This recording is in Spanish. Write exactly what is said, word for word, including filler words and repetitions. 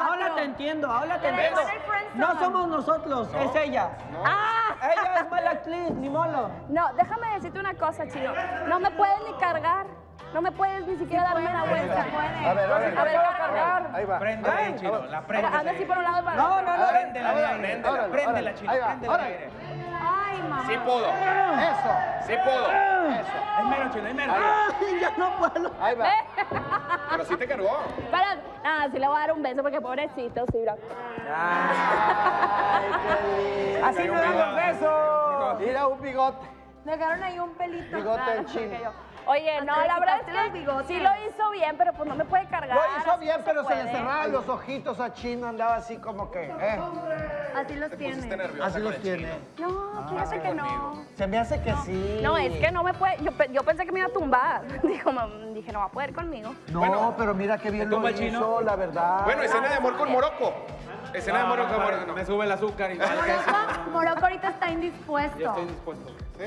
ahora te entiendo, ahora te entiendo. No somos nosotros, no, es ella. No. Ah. Ella es mala actriz, ni molo. No, déjame decirte una cosa, chido. No me puedes ni cargar. No me puedes ni siquiera sí, darme una vuelta. A ver, a ver, a ver, a cargar. Ahí va. Préndela, Chino, la prende. Anda así por un lado para no, no, no. Préndela, préndela, préndela, Chino, préndela. Ay, mamá. Sí pudo. Eso. Sí pudo. Eso. Es mero, Chino, es mero. Ay, ya no puedo. Ahí va. Pero sí te cargó. Pero, ah, sí le voy a dar un beso porque pobrecito, sí, bro. Ay, así no damos besos. Mira, un bigote. Me agarraron ahí un pelito. Bigote en Chino. Oye, André, no, la verdad es que sí lo hizo bien, pero pues no me puede cargar. Lo hizo bien, pero se, se le cerraban los ojitos a Chino, andaba así como que... Eh. Así los tiene. Así los tiene. No, fíjate ah, que conmigo. No. Se me hace que no. Sí. No, es que no me puede... Yo, yo pensé que me iba a tumbar. Dijo, dije, no va a poder conmigo. No, bueno, pero mira qué bien lo hizo, Chino, la verdad. Bueno, escena de amor con Morocco. Escena de Morocco, Morocco. Me sube el azúcar. Y Morocco ahorita está indispuesto. Yo estoy indispuesto. ¿Sí?